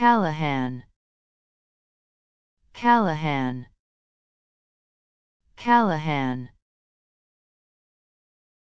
Callahan, Callahan, Callahan.